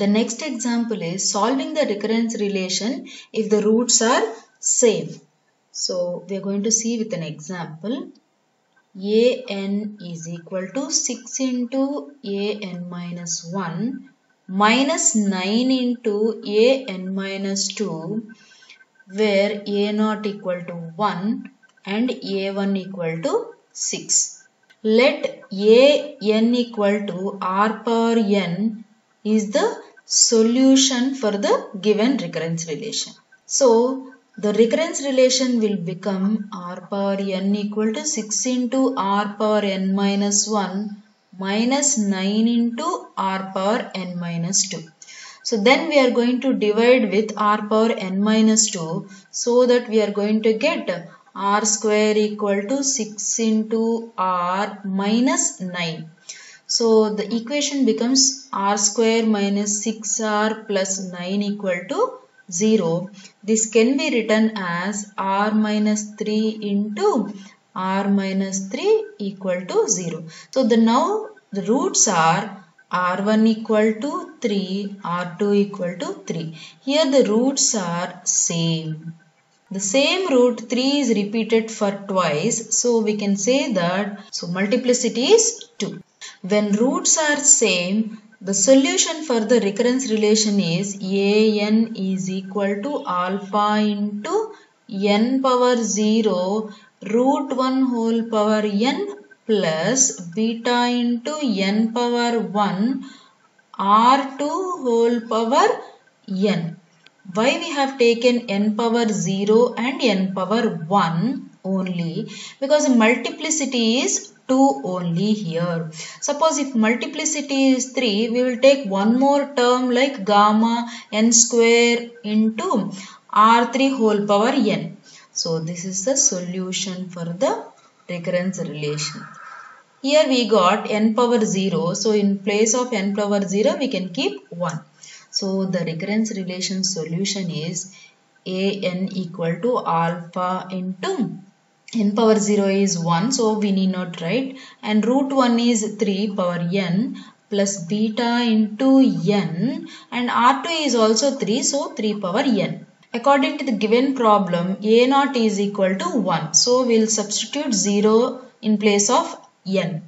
The next example is solving the recurrence relation if the roots are same. So we are going to see with an example. An is equal to 6 into an minus 1 minus 9 into an minus 2, where a0 equal to 1 and a1 equal to 6. Let an equal to r power n is the solution for the given recurrence relation. So the recurrence relation will become r power n equal to 6 into r power n minus 1 minus 9 into r power n minus 2. So then we are going to divide with r power n minus 2, so that we are going to get r square equal to 6 into r minus 9. So the equation becomes r square minus 6r plus 9 equal to 0. This can be written as r minus 3 into r minus 3 equal to 0. So now the roots are r1 equal to 3, r2 equal to 3. Here the roots are same. The same root 3 is repeated for twice. So we can say that multiplicity is 2. When roots are same, the solution for the recurrence relation is an is equal to alpha into n power 0 root 1 whole power n plus beta into n power 1 r2 whole power n. Why we have taken n power 0 and n power 1 only? Because multiplicity is 2 only here. Suppose if multiplicity is 3, we will take one more term like gamma n square into r3 whole power n. So this is the solution for the recurrence relation. Here we got n power 0. So in place of n power 0, we can keep 1. So the recurrence relation solution is an equal to alpha into n power 0 is 1, so we need not write, and root 1 is 3 power n plus beta into n, and r2 is also 3, so 3 power n. According to the given problem, a0 is equal to 1, so we will substitute 0 in place of n.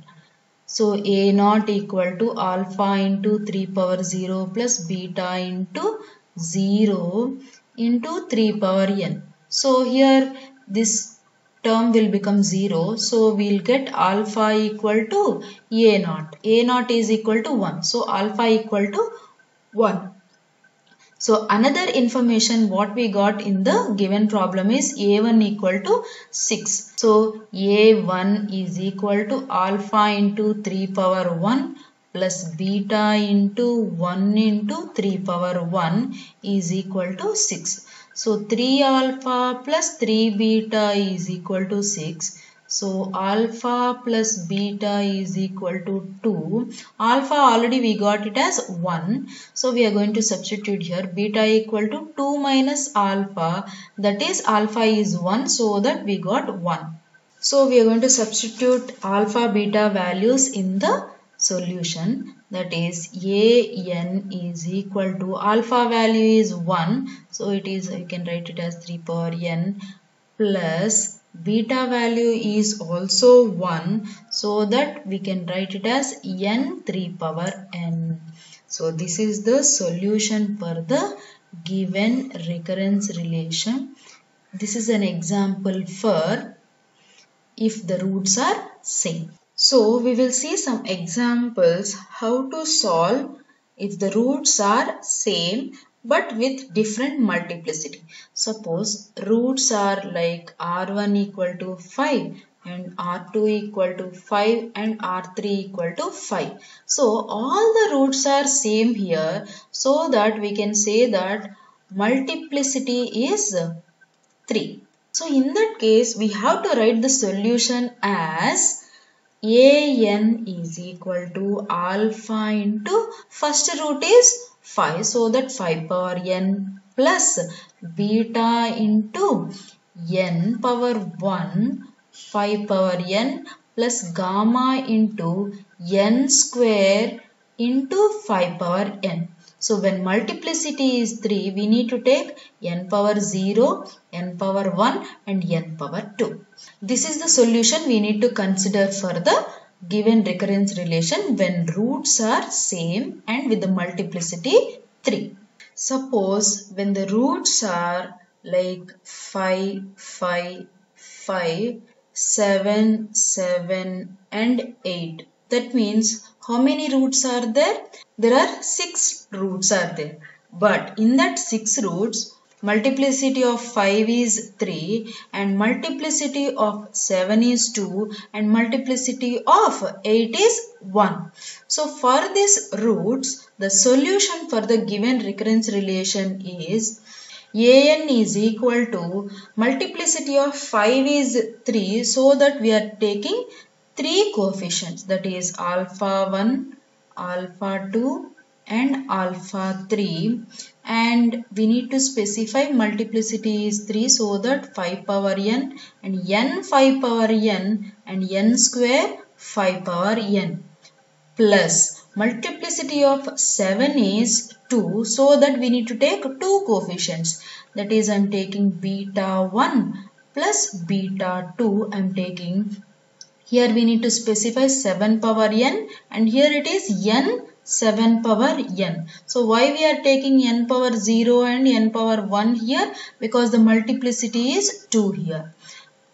So a0 equal to alpha into 3 power 0 plus beta into 0 into 3 power n. So here this term will become 0. So we will get alpha equal to a0. a0 is equal to 1. So alpha equal to 1. So another information what we got in the given problem is a1 equal to 6. So a1 is equal to alpha into 3 power 1 plus beta into 1 into 3 power 1 is equal to 6. So 3 alpha plus 3 beta is equal to 6. So alpha plus beta is equal to 2. Alpha already we got it as 1. So we are going to substitute here beta equal to 2 minus alpha. That is alpha is 1, so that we got 1. So we are going to substitute alpha beta values in the solution. That is an is equal to alpha value is 1. So it is, you can write it as 3 power n plus beta value is also 1, so that we can write it as n 3 power n. So this is the solution for the given recurrence relation. This is an example for if the roots are same. So we will see some examples how to solve if the roots are same but with different multiplicity. Suppose roots are like r1 equal to 5 and r2 equal to 5 and r3 equal to 5. So all the roots are same here, so that we can say that multiplicity is 3. So in that case, we have to write the solution as an is equal to alpha into first root is 5, so that 5 power n plus beta into n power 1 5 power n plus gamma into n square into 5 power n. So when multiplicity is 3, we need to take n power 0, n power 1 and n power 2. This is the solution we need to consider for the given recurrence relation when roots are same and with the multiplicity 3. Suppose when the roots are like 5, 5, 5, 7, 7 and 8. That means how many roots are there? There are 6 roots are there. But in that 6 roots, multiplicity of 5 is 3 and multiplicity of 7 is 2 and multiplicity of 8 is 1. So for these roots, the solution for the given recurrence relation is an is equal to multiplicity of 5 is 3, so that we are taking 3 coefficients, that is alpha 1, alpha 2 and alpha 3, and we need to specify multiplicity is 3 so that 5 power n and n 5 power n and n square 5 power n plus multiplicity of 7 is 2, so that we need to take 2 coefficients, that is I am taking beta 1 plus beta 2. I am taking, here we need to specify 7 power n and here it is n 7 power n. So why we are taking n power 0 and n power 1 here? Because the multiplicity is 2 here,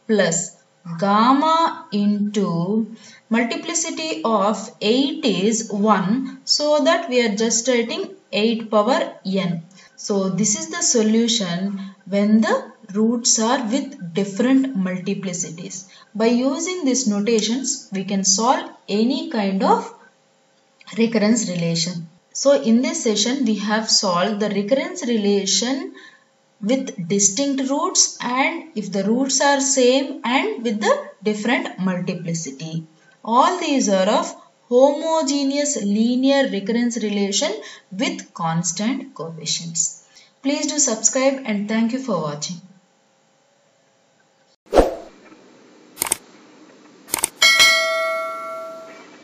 plus gamma into multiplicity of 8 is 1, so that we are just writing 8 power n. So this is the solution when the roots are with different multiplicities. By using these notations, we can solve any kind of recurrence relation. So in this session, we have solved the recurrence relation with distinct roots and if the roots are same and with the different multiplicity. All these are of homogeneous linear recurrence relation with constant coefficients. Please do subscribe and thank you for watching.